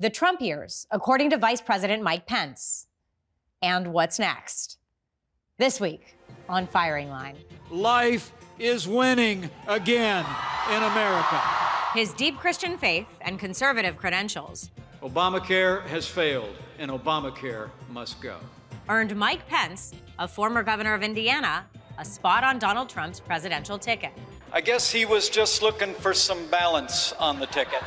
the Trump years, according to Vice President Mike Pence. And what's next? This week on Firing Line. Life is winning again in America. His deep Christian faith and conservative credentials. Obamacare has failed, and Obamacare must go. Earned Mike Pence, a former governor of Indiana, a spot on Donald Trump's presidential ticket. I guess he was just looking for some balance on the ticket.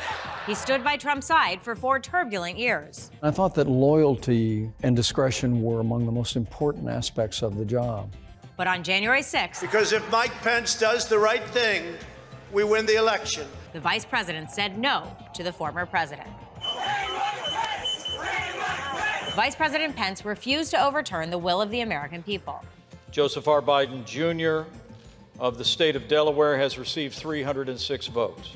He stood by Trump's side for 4 turbulent years. I thought that loyalty and discretion were among the most important aspects of the job. But on January 6th... Because if Mike Pence does the right thing, we win the election. The vice president said no to the former president. Vice President Pence refused to overturn the will of the American people. Joseph R. Biden Jr. of the state of Delaware has received 306 votes.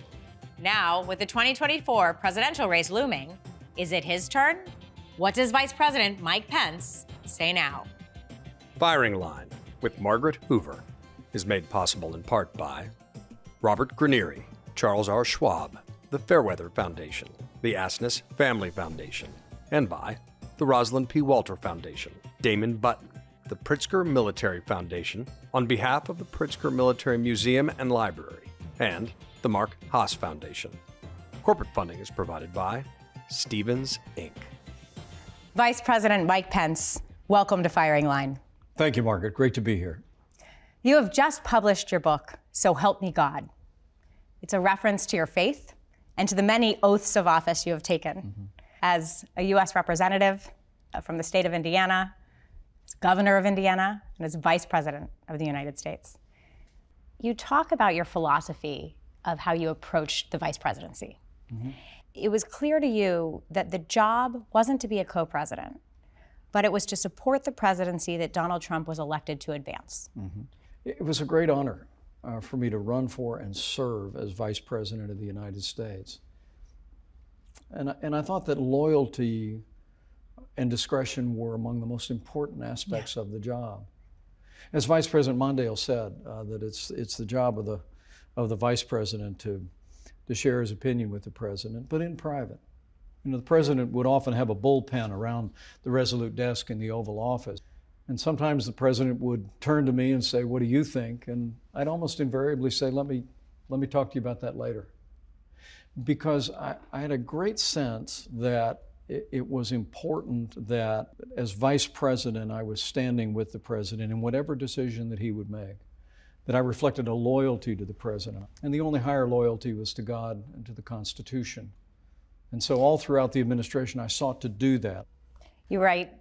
Now, with the 2024 presidential race looming, is it his turn? What does Vice President Mike Pence say now? Firing Line with Margaret Hoover is made possible in part by Robert Granieri, Charles R. Schwab, the Fairweather Foundation, the Asness Family Foundation, and by the Rosalind P. Walter Foundation, Damon Button, the Pritzker Military Foundation, on behalf of the Pritzker Military Museum and Library, and the Mark Haas Foundation. Corporate funding is provided by Stevens, Inc. Vice President Mike Pence, welcome to Firing Line. Thank you, Margaret. Great to be here. You have just published your book, So Help Me God. It's a reference to your faith and to the many oaths of office you have taken as a U.S. representative from the state of Indiana, as governor of Indiana, and as vice president of the United States. You talk about your philosophy of how you approached the vice presidency. It was clear to you that the job wasn't to be a co-president, but it was to support the presidency that Donald Trump was elected to advance. It was a great honor for me to run for and serve as vice president of the United States. And I thought that loyalty and discretion were among the most important aspects of the job. As Vice President Mondale said, that it's the job of the vice president to share his opinion with the president, but in private. You know, the president would often have a bullpen around the resolute desk in the Oval Office. And sometimes the president would turn to me and say, "What do you think?" And I'd almost invariably say, let me talk to you about that later. Because I had a great sense that it was important that as vice president, I was standing with the president in whatever decision that he would make, that I reflected a loyalty to the president. And the only higher loyalty was to God and to the Constitution. And so all throughout the administration, I sought to do that. You write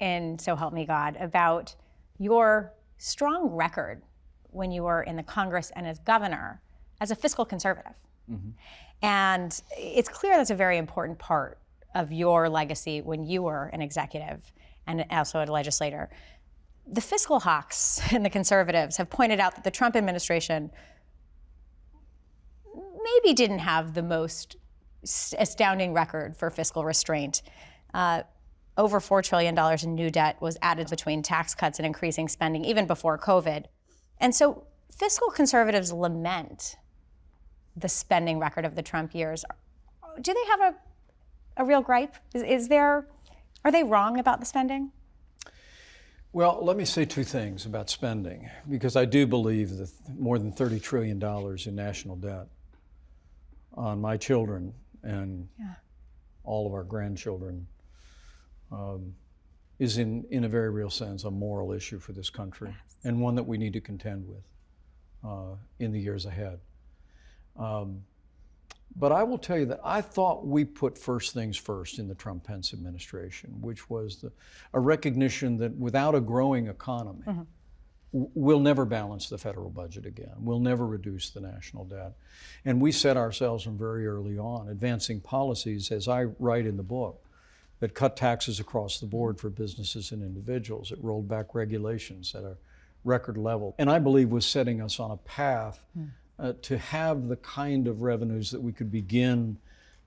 in So Help Me God about your strong record when you were in the Congress and as governor as a fiscal conservative. And it's clear that's a very important part of your legacy when you were an executive and also a legislator. The fiscal hawks and the conservatives have pointed out that the Trump administration maybe didn't have the most astounding record for fiscal restraint. Over $4 trillion in new debt was added between tax cuts and increasing spending, even before COVID. And so fiscal conservatives lament the spending record of the Trump years. Do they have a real gripe? Are they wrong about the spending? Well, let me say two things about spending, because I do believe that more than $30 trillion in national debt on my children and all of our grandchildren is in a very real sense a moral issue for this country, and one that we need to contend with in the years ahead. But I will tell you that I thought we put first things first in the Trump-Pence administration, which was a recognition that without a growing economy, we'll never balance the federal budget again. We'll never reduce the national debt. And we set ourselves from very early on, advancing policies, as I write in the book, that cut taxes across the board for businesses and individuals. It rolled back regulations at a record level. And I believe was setting us on a path to have the kind of revenues that we could begin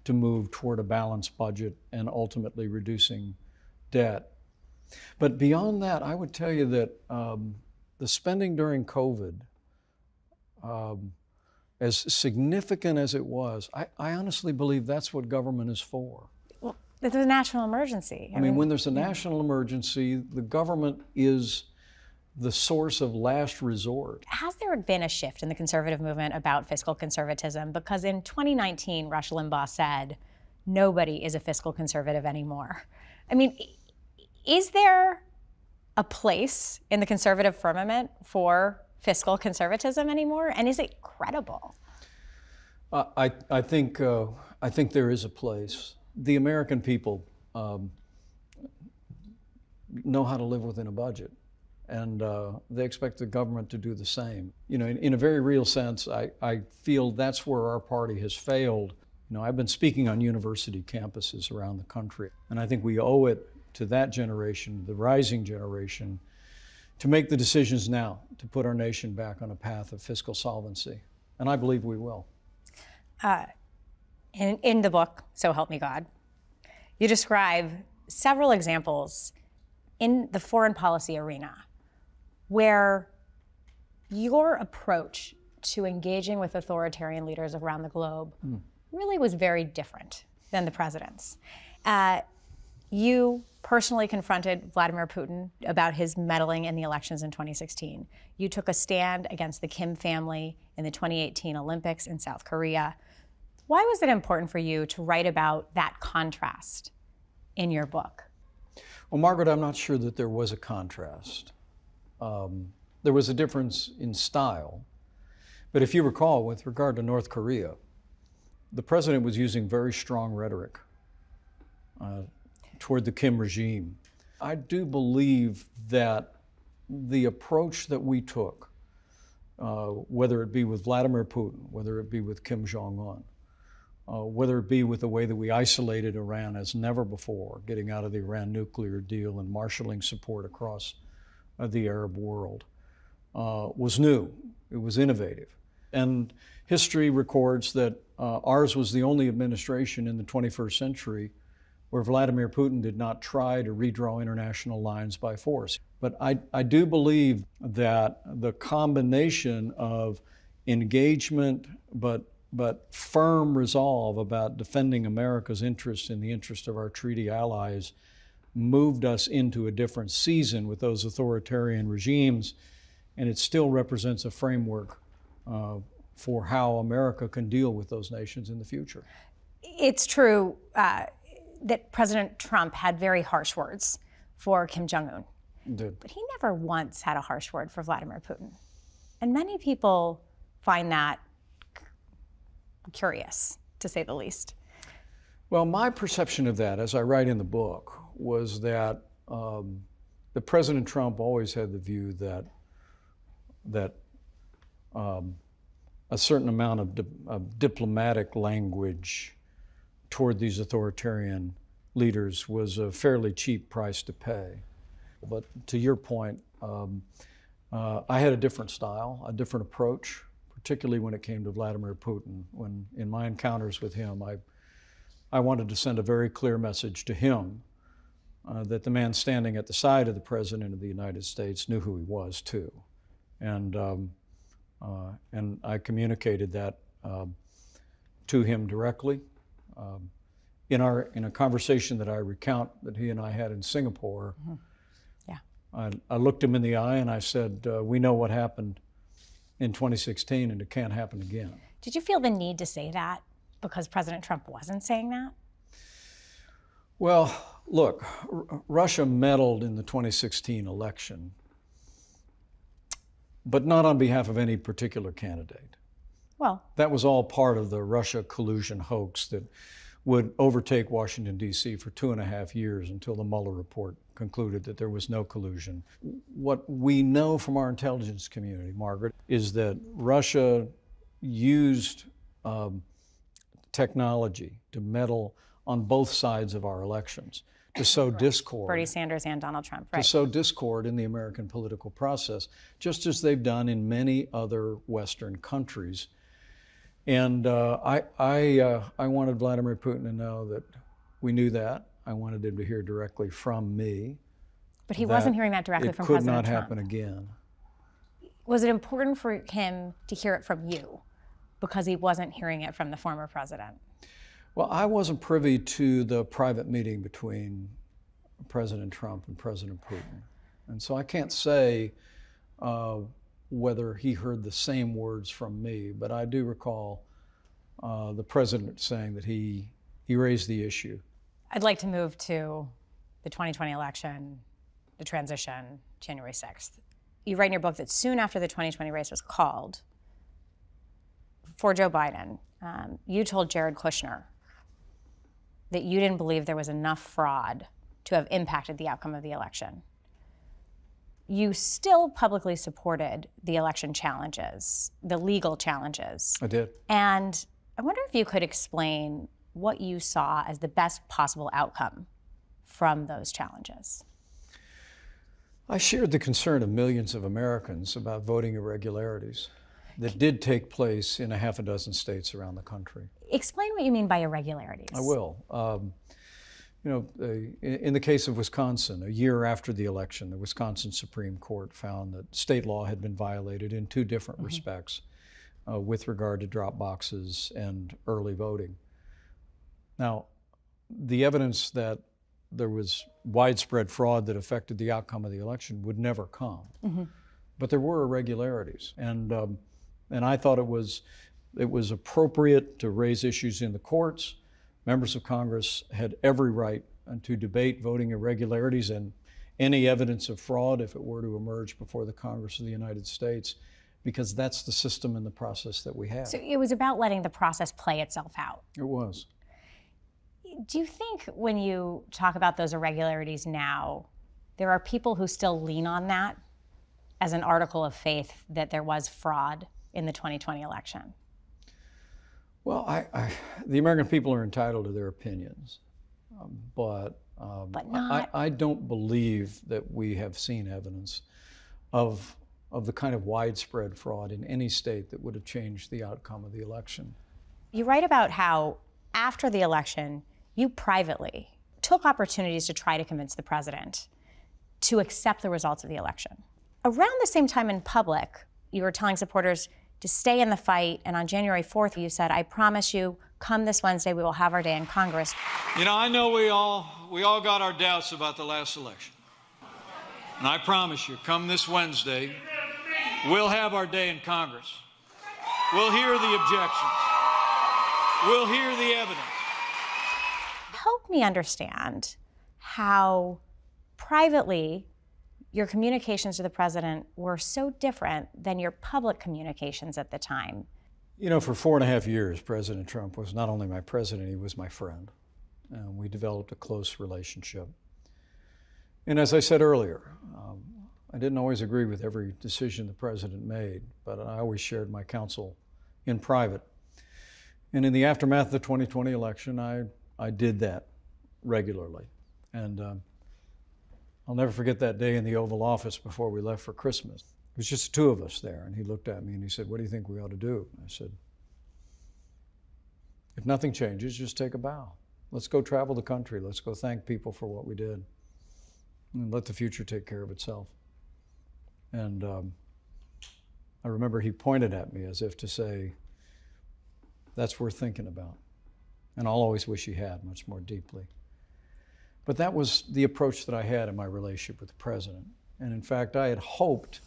to move toward a balanced budget and ultimately reducing debt. But beyond that, I would tell you that the spending during COVID, as significant as it was, I honestly believe that's what government is for. Well, That there's a national emergency. I mean, when there's a national emergency, the government is the source of last resort. Has there been a shift in the conservative movement about fiscal conservatism? Because in 2019, Rush Limbaugh said, nobody is a fiscal conservative anymore. I mean, is there a place in the conservative firmament for fiscal conservatism anymore? And is it credible? I think there is a place. The American people know how to live within a budget, and they expect the government to do the same. You know, in a very real sense, I feel that's where our party has failed. You know, I've been speaking on university campuses around the country, and I think we owe it to that generation, the rising generation, to make the decisions now to put our nation back on a path of fiscal solvency. And I believe we will. In the book, So Help Me God, you describe several examples in the foreign policy arena where your approach to engaging with authoritarian leaders around the globe really was very different than the president's. You personally confronted Vladimir Putin about his meddling in the elections in 2016. You took a stand against the Kim family in the 2018 Olympics in South Korea. Why was it important for you to write about that contrast in your book? Well, Margaret, I'm not sure that there was a contrast. There was a difference in style. But if you recall, with regard to North Korea, the president was using very strong rhetoric toward the Kim regime. I do believe that the approach that we took, whether it be with Vladimir Putin, whether it be with Kim Jong-un, whether it be with the way that we isolated Iran as never before, getting out of the Iran nuclear deal and marshaling support across the Arab world, was new. It was innovative. And history records that ours was the only administration in the 21st century where Vladimir Putin did not try to redraw international lines by force. But I do believe that the combination of engagement, but firm resolve about defending America's interests in the interest of our treaty allies moved us into a different season with those authoritarian regimes, and it still represents a framework for how America can deal with those nations in the future. It's true that President Trump had very harsh words for Kim Jong-un, but he never once had a harsh word for Vladimir Putin. And many people find that curious, to say the least. Well, my perception of that, as I write in the book, was that President Trump always had the view that a certain amount of diplomatic language toward these authoritarian leaders was a fairly cheap price to pay. But to your point, I had a different style, a different approach, particularly when it came to Vladimir Putin. When in my encounters with him, I wanted to send a very clear message to him that the man standing at the side of the President of the United States knew who he was too. And I communicated that to him directly in a conversation that I recount that he and I had in Singapore. I looked him in the eye and I said, we know what happened in 2016, and it can't happen again. Did you feel the need to say that because President Trump wasn't saying that? Well, look, Russia meddled in the 2016 election, but not on behalf of any particular candidate. Well, that was all part of the Russia collusion hoax that would overtake Washington, D.C. for 2.5 years until the Mueller report concluded that there was no collusion. What we know from our intelligence community, Margaret, is that Russia used technology to meddle on both sides of our elections, to sow discord. Bernie Sanders and Donald Trump, right. To sow discord in the American political process, just as they've done in many other Western countries. And I wanted Vladimir Putin to know that we knew that. I wanted him to hear directly from me. But he wasn't hearing that directly from President Trump. It could not happen again. Was it important for him to hear it from you because he wasn't hearing it from the former president? Well, I wasn't privy to the private meeting between President Trump and President Putin. And so I can't say whether he heard the same words from me, but I do recall the president saying that he raised the issue. I'd like to move to the 2020 election, the transition, January 6th. You write in your book that soon after the 2020 race was called for Joe Biden, you told Jared Kushner that you didn't believe there was enough fraud to have impacted the outcome of the election. You still publicly supported the election challenges, the legal challenges. I did. And I wonder if you could explain what you saw as the best possible outcome from those challenges. I shared the concern of millions of Americans about voting irregularities that did take place in a half a dozen states around the country. Explain what you mean by irregularities. I will. You know, in the case of Wisconsin, a year after the election, the Wisconsin Supreme Court found that state law had been violated in two different respects with regard to drop boxes and early voting. Now, the evidence that there was widespread fraud that affected the outcome of the election would never come, but there were irregularities, and I thought it was appropriate to raise issues in the courts. Members of Congress had every right to debate voting irregularities and any evidence of fraud if it were to emerge before the Congress of the United States, because that's the system and the process that we have. So it was about letting the process play itself out. It was. Do you think when you talk about those irregularities now, there are people who still lean on that as an article of faith that there was fraud in the 2020 election? Well, the American people are entitled to their opinions, but I don't believe that we have seen evidence of the kind of widespread fraud in any state that would have changed the outcome of the election. You write about how after the election, you privately took opportunities to try to convince the president to accept the results of the election. Around the same time in public, you were telling supporters to stay in the fight, and on January 4th, you said, "I promise you, come this Wednesday, we will have our day in Congress." You know, I know we all got our doubts about the last election. And I promise you, come this Wednesday, we'll have our day in Congress. We'll hear the objections. We'll hear the evidence. Help me understand how privately your communications to the president were so different than your public communications at the time. You know, for 4.5 years, President Trump was not only my president, he was my friend. And we developed a close relationship. And as I said earlier, I didn't always agree with every decision the president made, but I always shared my counsel in private. And in the aftermath of the 2020 election, I did that regularly. And I'll never forget that day in the Oval Office before we left for Christmas. It was just the two of us there, and he looked at me and he said, "What do you think we ought to do?" I said, "If nothing changes, just take a bow. Let's go travel the country. Let's go thank people for what we did and let the future take care of itself." And I remember he pointed at me as if to say, "That's worth thinking about." And I'll always wish he had much more deeply. But that was the approach that I had in my relationship with the president. And in fact, I had hoped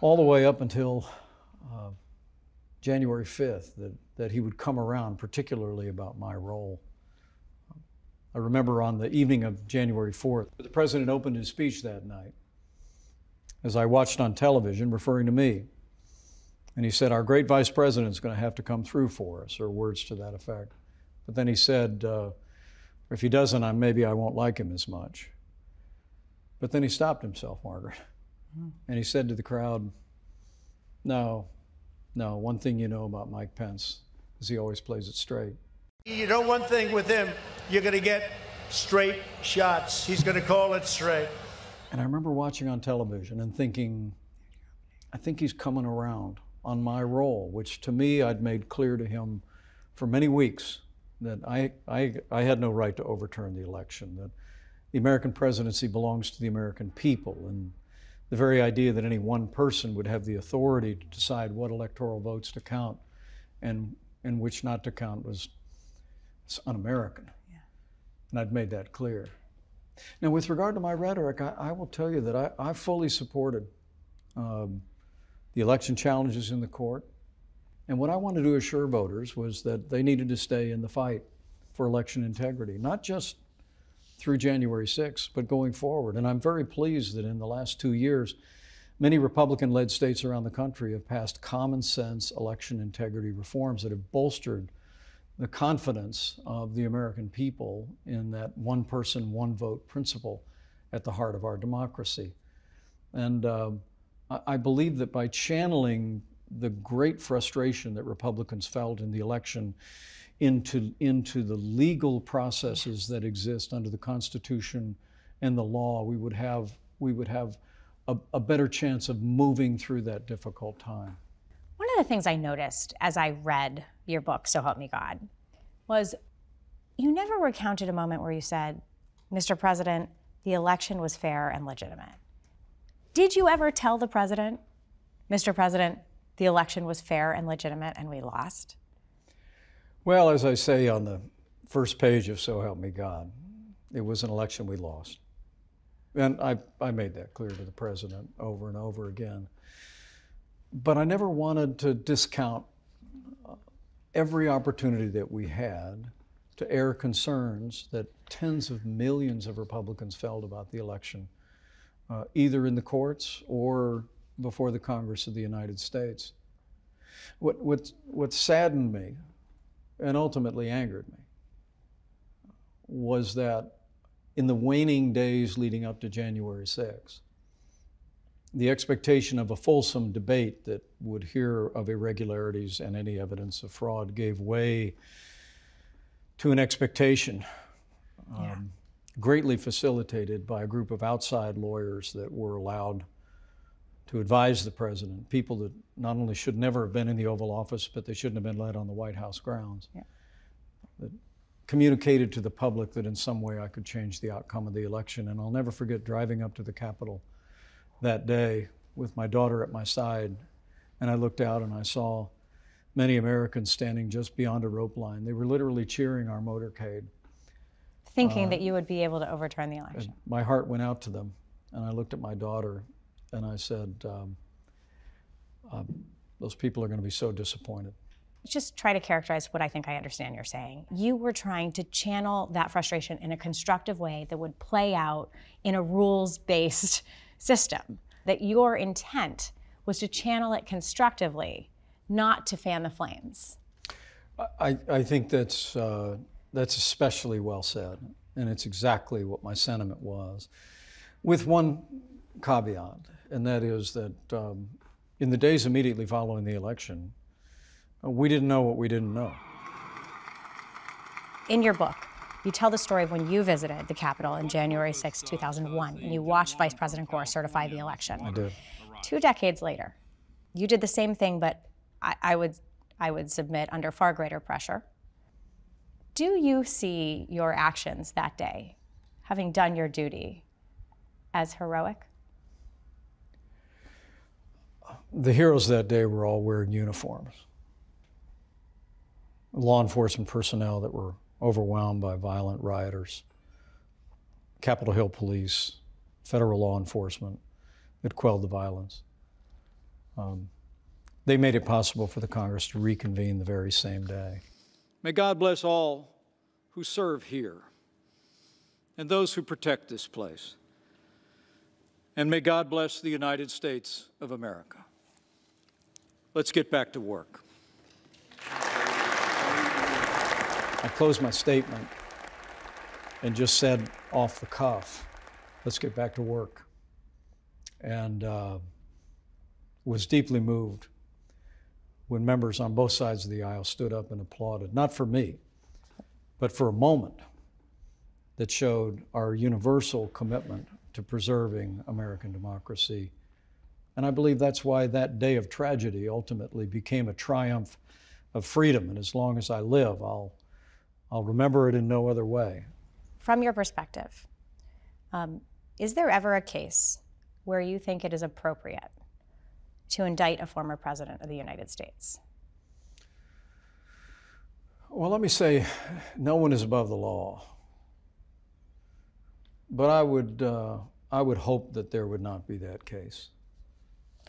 all the way up until January 5th that he would come around, particularly about my role. I remember on the evening of January 4th, the president opened his speech that night, as I watched on television, referring to me. And he said, "Our great vice president's going to have to come through for us," or words to that effect. But then he said, "If he doesn't, maybe I won't like him as much." But then he stopped himself, Margaret. And he said to the crowd, no, one thing you know about Mike Pence is he always plays it straight. You know one thing with him, you're going to get straight shots. He's going to call it straight. And I remember watching on television and thinking, I think he's coming around on my role, which to me, I'd made clear to him for many weeks that I had no right to overturn the election, that the American presidency belongs to the American people. And the very idea that any one person would have the authority to decide what electoral votes to count and which not to count was It's un-American. Yeah. And I'd made that clear. Now, with regard to my rhetoric, I will tell you that I fully supported the election challenges in the court. And what I wanted to assure voters was that they needed to stay in the fight for election integrity, not just through January 6, but going forward. And I'm very pleased that in the last 2 years, many Republican-led states around the country have passed common sense election integrity reforms that have bolstered the confidence of the American people in that one person, one vote principle at the heart of our democracy. And I believe that by channeling the great frustration that Republicans felt in the election into the legal processes that exist under the Constitution and the law, we would have a better chance of moving through that difficult time. One of the things I noticed as I read your book, So Help Me God, was you never recounted a moment where you said, Mr. President, the election was fair and legitimate. Did you ever tell the president, Mr. President, the election was fair and legitimate and we lost? Well, as I say on the first page of So Help Me God, it was an election we lost. And I made that clear to the president over and over again. But I never wanted to discount every opportunity that we had to air concerns that tens of millions of Republicans felt about the election, either in the courts or before the Congress of the United States. What saddened me and ultimately angered me was that in the waning days leading up to January 6, the expectation of a fulsome debate that would hear of irregularities and any evidence of fraud gave way to an expectation greatly facilitated by a group of outside lawyers that were allowed to advise the president, people that not only should never have been in the Oval Office, but they shouldn't have been let on the White House grounds. Yeah. That communicated to the public that in some way I could change the outcome of the election. And I'll never forget driving up to the Capitol that day with my daughter at my side. And I looked out and I saw many Americans standing just beyond a rope line. They were literally cheering our motorcade. Thinking that you would be able to overturn the election. My heart went out to them. And I looked at my daughter and I said, those people are going to be so disappointed. Just try to characterize what I think I understand you're saying. You were trying to channel that frustration in a constructive way that would play out in a rules-based system. That your intent was to channel it constructively, not to fan the flames. I think that's especially well said, and it's exactly what my sentiment was, with one caveat, and that is that in the days immediately following the election, we didn't know what we didn't know. In your book, you tell the story of when you visited the Capitol in January 6, 2001, and you watched Vice President Gore certify the election. I did. 2 decades later, you did the same thing, but I would submit under far greater pressure. Do you see your actions that day, having done your duty, as heroic? The heroes that day were all wearing uniforms. Law enforcement personnel that were overwhelmed by violent rioters, Capitol Hill police, federal law enforcement that quelled the violence. They made it possible for the Congress to reconvene the very same day. May God bless all who serve here and those who protect this place. And may God bless the United States of America. Let's get back to work. I closed my statement and just said off the cuff, let's get back to work. And was deeply moved when members on both sides of the aisle stood up and applauded, not for me, but for a moment that showed our universal commitment to preserving American democracy. And I believe that's why that day of tragedy ultimately became a triumph of freedom. And as long as I live, I'll remember it in no other way. From your perspective, is there ever a case where you think it is appropriate to indict a former president of the United States? Well, let me say, no one is above the law. But I would hope that there would not be that case,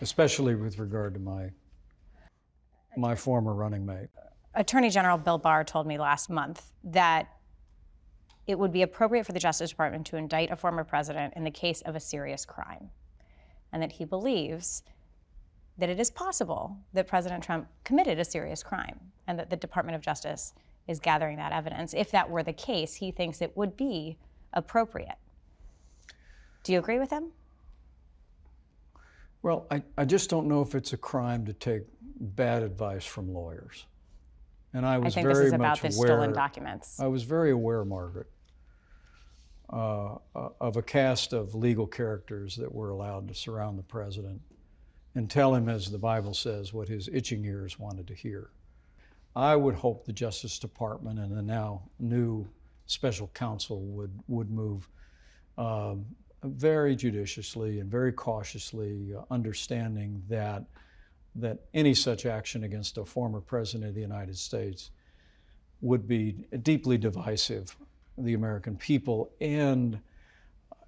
especially with regard to my former running mate. Attorney General Bill Barr told me last month that it would be appropriate for the Justice Department to indict a former president in the case of a serious crime, and that he believes that it is possible that President Trump committed a serious crime and that the Department of Justice is gathering that evidence. If that were the case, he thinks it would be appropriate. Do you agree with him? Well, I just don't know if it's a crime to take bad advice from lawyers. And I was very much aware. I think this is about the stolen documents. I was very aware, Margaret, of a cast of legal characters that were allowed to surround the president and tell him, as the Bible says, what his itching ears wanted to hear. I would hope the Justice Department and the now new special counsel would move very judiciously and very cautiously, understanding that any such action against a former president of the United States would be deeply divisive to the American people, and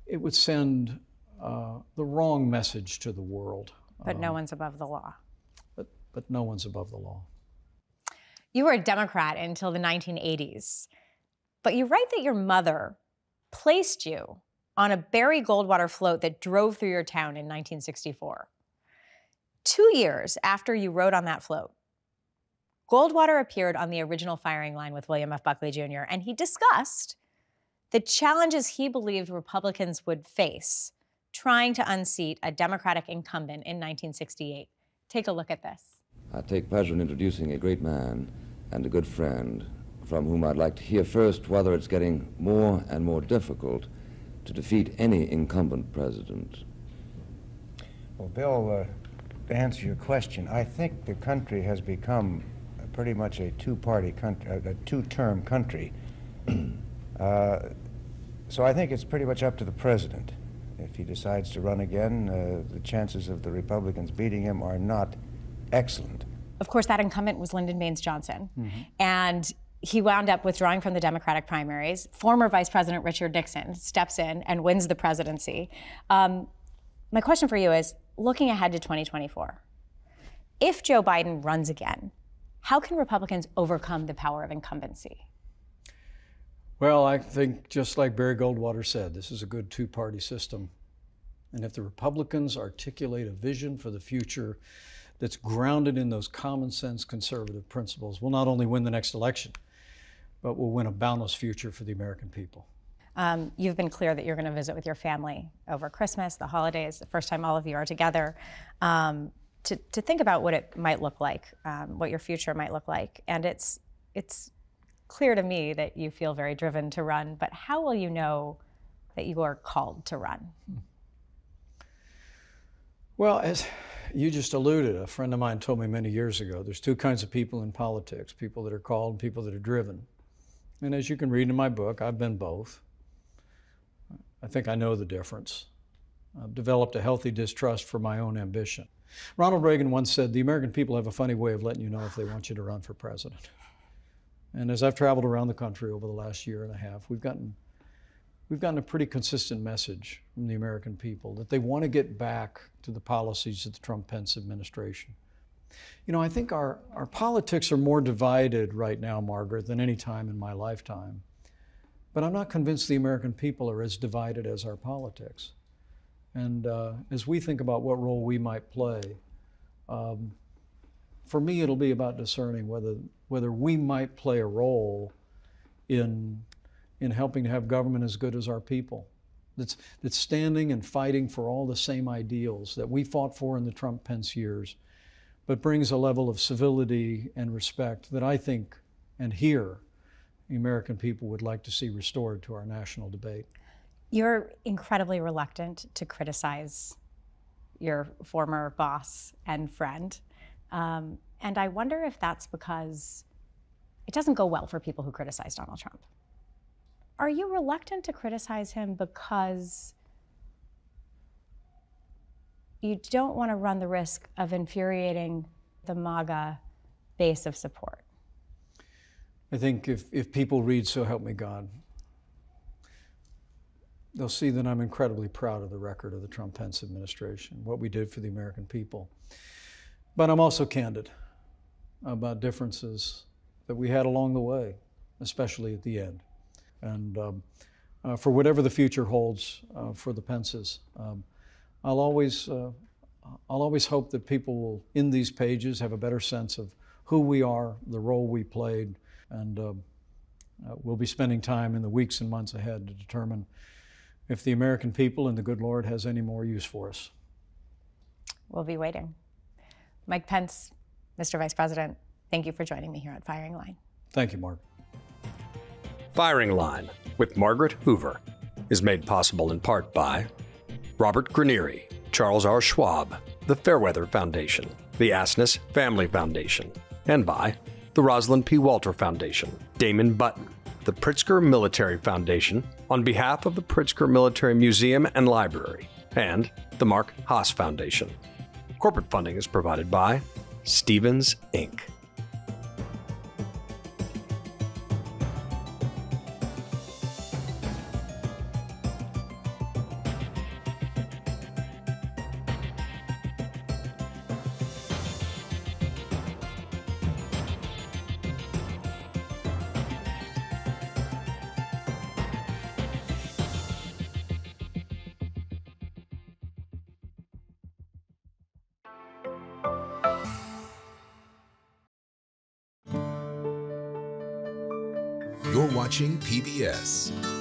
it would send the wrong message to the world. But no one's above the law. But no one's above the law. You were a Democrat until the 1980s, but you write that your mother placed you on a Barry Goldwater float that drove through your town in 1964. 2 years after you rode on that float, Goldwater appeared on the original Firing Line with William F. Buckley Jr., and he discussed the challenges he believed Republicans would face trying to unseat a Democratic incumbent in 1968. Take a look at this. I take pleasure in introducing a great man and a good friend from whom I'd like to hear first whether it's getting more and more difficult to defeat any incumbent president. Well, Bill, to answer your question, I think the country has become pretty much a two-party country, a two-term country. So I think it's pretty much up to the president. If he decides to run again, the chances of the Republicans beating him are not excellent. Of course, that incumbent was Lyndon Baines Johnson. Mm-hmm. And he wound up withdrawing from the Democratic primaries. Former Vice President Richard Nixon steps in and wins the presidency. My question for you is, looking ahead to 2024, if Joe Biden runs again, how can Republicans overcome the power of incumbency? Well, I think, just like Barry Goldwater said, this is a good two-party system. And if the Republicans articulate a vision for the future that's grounded in those common-sense conservative principles, we'll not only win the next election, but we'll win a boundless future for the American people. You've been clear that you're going to visit with your family over Christmas, the holidays, the first time all of you are together, to think about what it might look like, what your future might look like. And it's clear to me that you feel very driven to run, but how will you know that you are called to run? Well, as you just alluded, a friend of mine told me many years ago, there's two kinds of people in politics, people that are called and people that are driven. And as you can read in my book, I've been both. I think I know the difference. I've developed a healthy distrust for my own ambition. Ronald Reagan once said, the American people have a funny way of letting you know if they want you to run for president. And as I've traveled around the country over the last year and a half, we've gotten a pretty consistent message from the American people that they want to get back to the policies of the Trump-Pence administration. You know, I think our politics are more divided right now, Margaret, than any time in my lifetime. But I'm not convinced the American people are as divided as our politics. And as we think about what role we might play, for me, it'll be about discerning whether we might play a role in helping to have government as good as our people, that's standing and fighting for all the same ideals that we fought for in the Trump-Pence years, but brings a level of civility and respect that I think, and here, the American people would like to see restored to our national debate. You're incredibly reluctant to criticize your former boss and friend. And I wonder if that's because it doesn't go well for people who criticize Donald Trump. Are you reluctant to criticize him because you don't want to run the risk of infuriating the MAGA base of support? I think if people read So Help Me God, they'll see that I'm incredibly proud of the record of the Trump-Pence administration, what we did for the American people. But I'm also candid about differences that we had along the way, especially at the end. And for whatever the future holds for the Pences, I'll always hope that people will, in these pages, have a better sense of who we are, the role we played, and we'll be spending time in the weeks and months ahead to determine if the American people and the good Lord has any more use for us. We'll be waiting. Mike Pence, Mr. Vice President, thank you for joining me here at Firing Line. Thank you, Mark. Firing Line with Margaret Hoover is made possible in part by Robert Granieri, Charles R. Schwab, the Fairweather Foundation, the Asness Family Foundation, and by the Rosalind P. Walter Foundation, Damon Button, the Pritzker Military Foundation, on behalf of the Pritzker Military Museum and Library, and the Mark Haas Foundation. Corporate funding is provided by Stevens, Inc. You're watching PBS.